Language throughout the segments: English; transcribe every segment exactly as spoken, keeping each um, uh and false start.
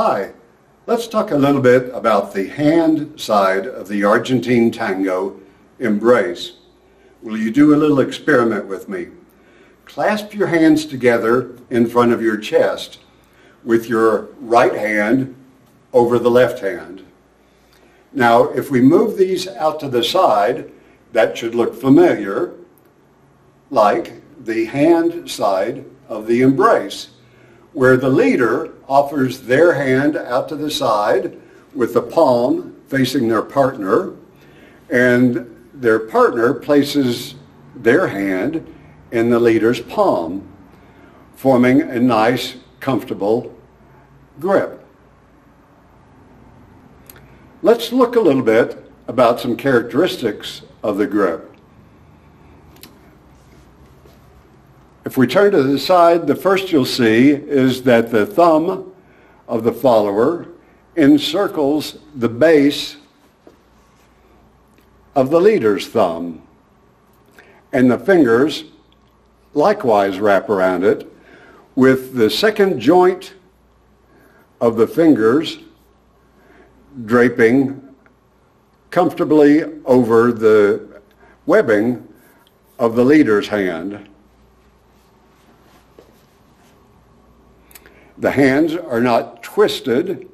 Hi, let's talk a little bit about the hand side of the Argentine tango, Embrace. Will you do a little experiment with me? Clasp your hands together in front of your chest with your right hand over the left hand. Now, if we move these out to the side, that should look familiar, like the hand side of the Embrace, where the leader offers their hand out to the side with the palm facing their partner, and their partner places their hand in the leader's palm, forming a nice, comfortable grip. Let's look a little bit about some characteristics of the grip. If we turn to the side, the first you'll see is that the thumb of the follower encircles the base of the leader's thumb, and the fingers likewise wrap around it, with the second joint of the fingers draping comfortably over the webbing of the leader's hand. The hands are not twisted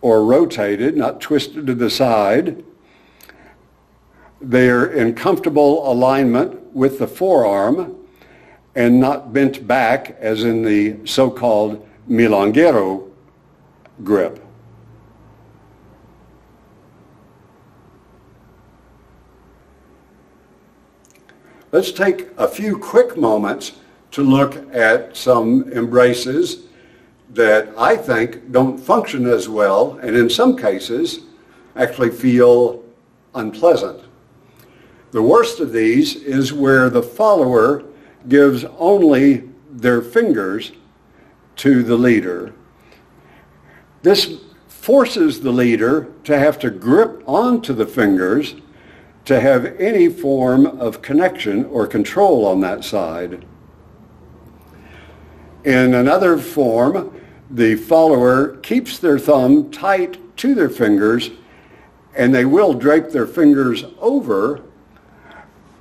or rotated, not twisted to the side. They are in comfortable alignment with the forearm and not bent back as in the so-called milonguero grip. Let's take a few quick moments to look at some embraces that I think don't function as well, and in some cases actually feel unpleasant. The worst of these is where the follower gives only their fingers to the leader. This forces the leader to have to grip onto the fingers to have any form of connection or control on that side. In another form, the follower keeps their thumb tight to their fingers, and they will drape their fingers over,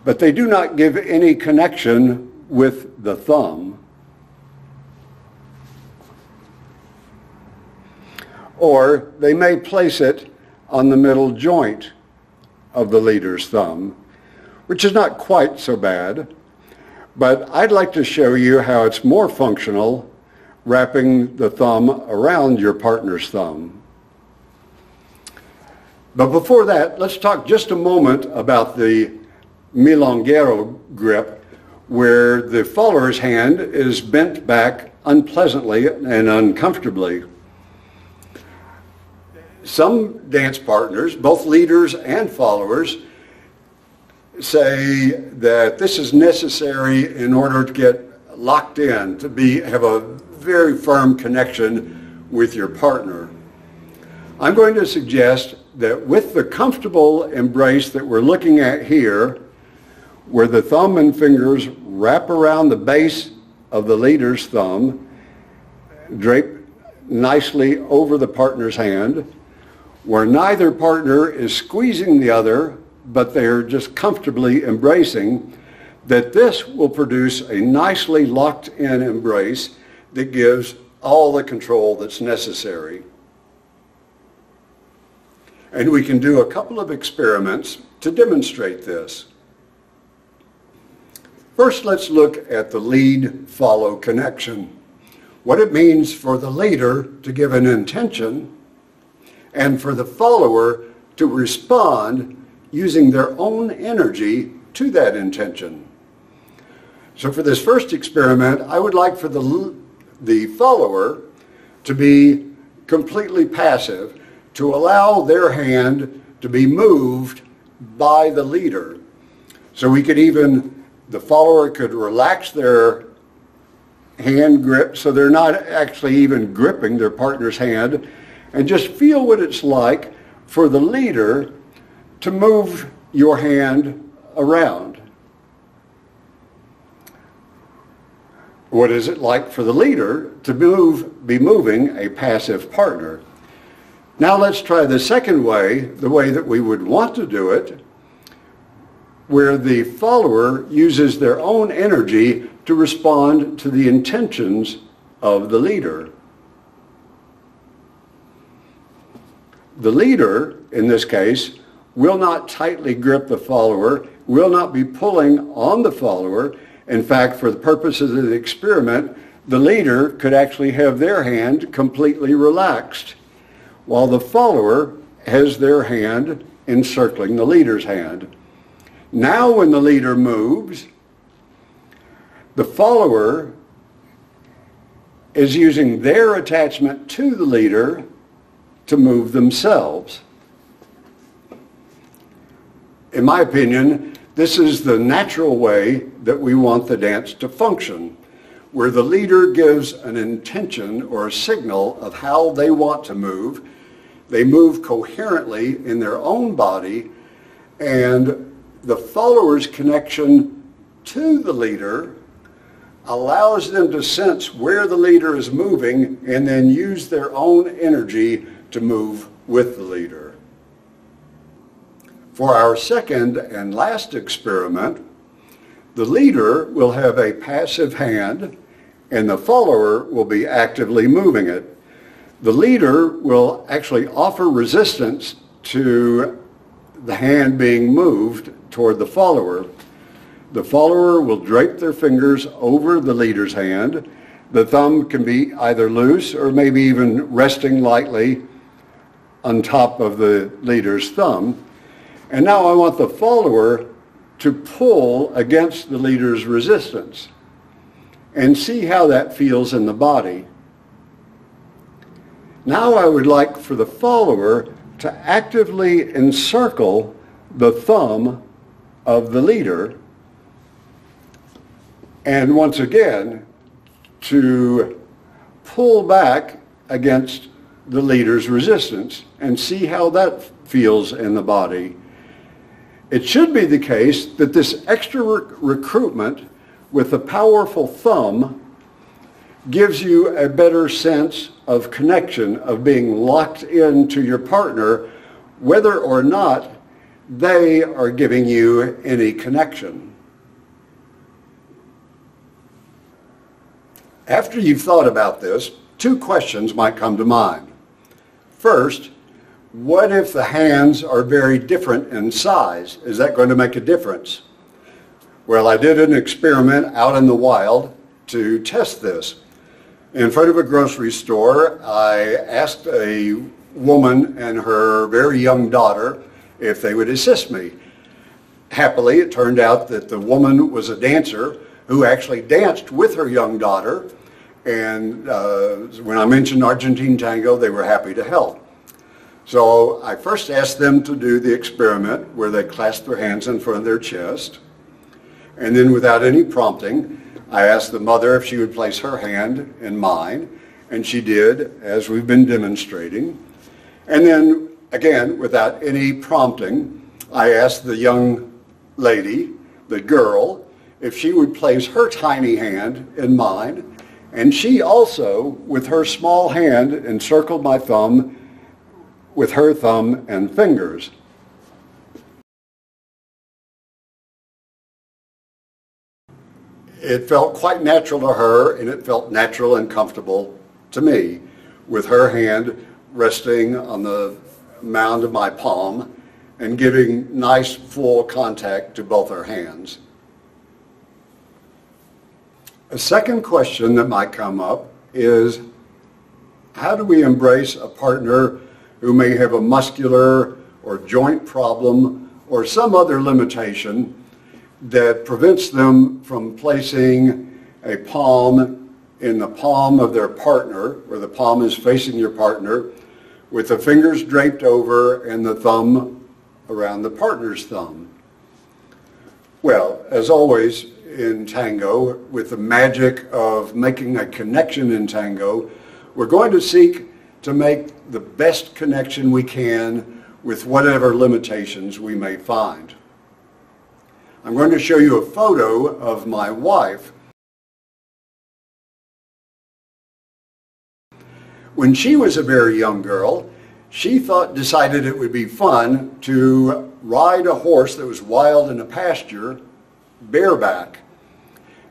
but they do not give any connection with the thumb. Or they may place it on the middle joint of the leader's thumb, which is not quite so bad. But I'd like to show you how it's more functional wrapping the thumb around your partner's thumb. But before that, let's talk just a moment about the milonguero grip, where the follower's hand is bent back unpleasantly and uncomfortably. Some dance partners, both leaders and followers, say that this is necessary in order to get locked in, to be have a very firm connection with your partner. I'm going to suggest that with the comfortable embrace that we're looking at here, where the thumb and fingers wrap around the base of the leader's thumb, drape nicely over the partner's hand, where neither partner is squeezing the other, but they're just comfortably embracing, that this will produce a nicely locked-in embrace that gives all the control that's necessary. And we can do a couple of experiments to demonstrate this. First, let's look at the lead-follow connection, what it means for the leader to give an intention and for the follower to respond using their own energy to that intention. So for this first experiment, I would like for the, the follower to be completely passive, to allow their hand to be moved by the leader. So we could even, the follower could relax their hand grip so they're not actually even gripping their partner's hand, and just feel what it's like for the leader to move your hand around. What is it like for the leader to move, be moving a passive partner? Now let's try the second way, the way that we would want to do it, where the follower uses their own energy to respond to the intentions of the leader. The leader, in this case, will not tightly grip the follower, will not be pulling on the follower. In fact, for the purposes of the experiment, the leader could actually have their hand completely relaxed, while the follower has their hand encircling the leader's hand. Now when the leader moves, the follower is using their attachment to the leader to move themselves. In my opinion, this is the natural way that we want the dance to function, where the leader gives an intention or a signal of how they want to move. They move coherently in their own body, and the follower's connection to the leader allows them to sense where the leader is moving and then use their own energy to move with the leader. For our second and last experiment, the leader will have a passive hand and the follower will be actively moving it. The leader will actually offer resistance to the hand being moved toward the follower. The follower will drape their fingers over the leader's hand. The thumb can be either loose or maybe even resting lightly on top of the leader's thumb. And now I want the follower to pull against the leader's resistance and see how that feels in the body. Now I would like for the follower to actively encircle the thumb of the leader and once again to pull back against the leader's resistance and see how that feels in the body. It should be the case that this extra rec- recruitment with a powerful thumb gives you a better sense of connection, of being locked into your partner, whether or not they are giving you any connection. After you've thought about this, two questions might come to mind. First, what if the hands are very different in size? Is that going to make a difference? Well, I did an experiment out in the wild to test this. In front of a grocery store, I asked a woman and her very young daughter if they would assist me. Happily, it turned out that the woman was a dancer who actually danced with her young daughter. And uh, when I mentioned Argentine tango, they were happy to help. So I first asked them to do the experiment where they clasped their hands in front of their chest. And then without any prompting, I asked the mother if she would place her hand in mine. And she did, as we've been demonstrating. And then, again, without any prompting, I asked the young lady, the girl, if she would place her tiny hand in mine. And she also, with her small hand, encircled my thumb with her thumb and fingers. It felt quite natural to her, and it felt natural and comfortable to me, with her hand resting on the mound of my palm and giving nice full contact to both her hands. A second question that might come up is, how do we embrace a partner who may have a muscular or joint problem or some other limitation that prevents them from placing a palm in the palm of their partner, where the palm is facing your partner, with the fingers draped over and the thumb around the partner's thumb? Well, as always in tango, with the magic of making a connection in tango, we're going to seek to make the best connection we can with whatever limitations we may find. I'm going to show you a photo of my wife. When she was a very young girl, she thought, decided it would be fun to ride a horse that was wild in a pasture, bareback.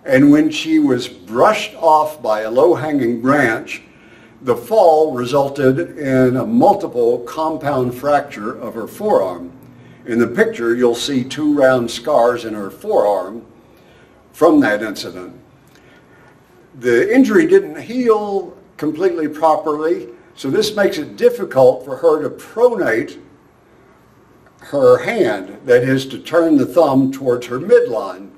And when she was brushed off by a low-hanging branch, the fall resulted in a multiple compound fracture of her forearm. In the picture, you'll see two round scars in her forearm from that incident. The injury didn't heal completely properly, so this makes it difficult for her to pronate her hand, that is, to turn the thumb towards her midline.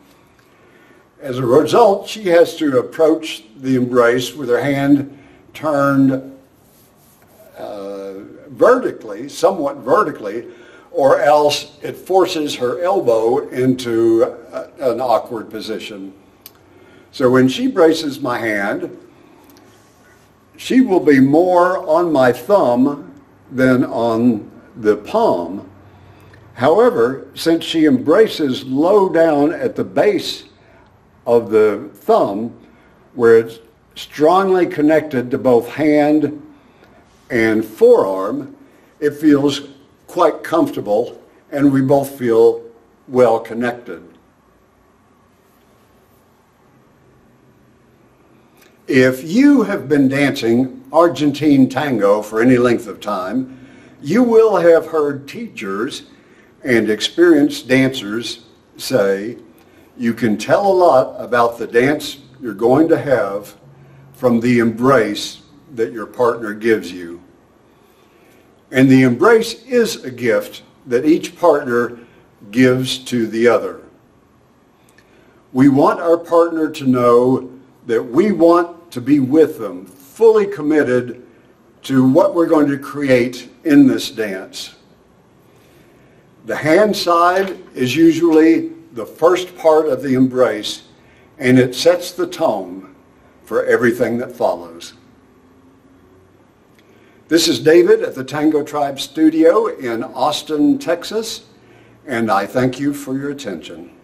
As a result, she has to approach the embrace with her hand turned uh, vertically, somewhat vertically, or else it forces her elbow into a, an awkward position. So when she braces my hand, she will be more on my thumb than on the palm. However, since she embraces low down at the base of the thumb, where it's strongly connected to both hand and forearm, it feels quite comfortable, and we both feel well connected. If you have been dancing Argentine tango for any length of time, you will have heard teachers and experienced dancers say, you can tell a lot about the dance you're going to have from the embrace that your partner gives you. And the embrace is a gift that each partner gives to the other. We want our partner to know that we want to be with them, fully committed to what we're going to create in this dance. The hand side is usually the first part of the embrace, and it sets the tone for everything that follows. This is David at the Tango Tribe Studio in Austin, Texas, and I thank you for your attention.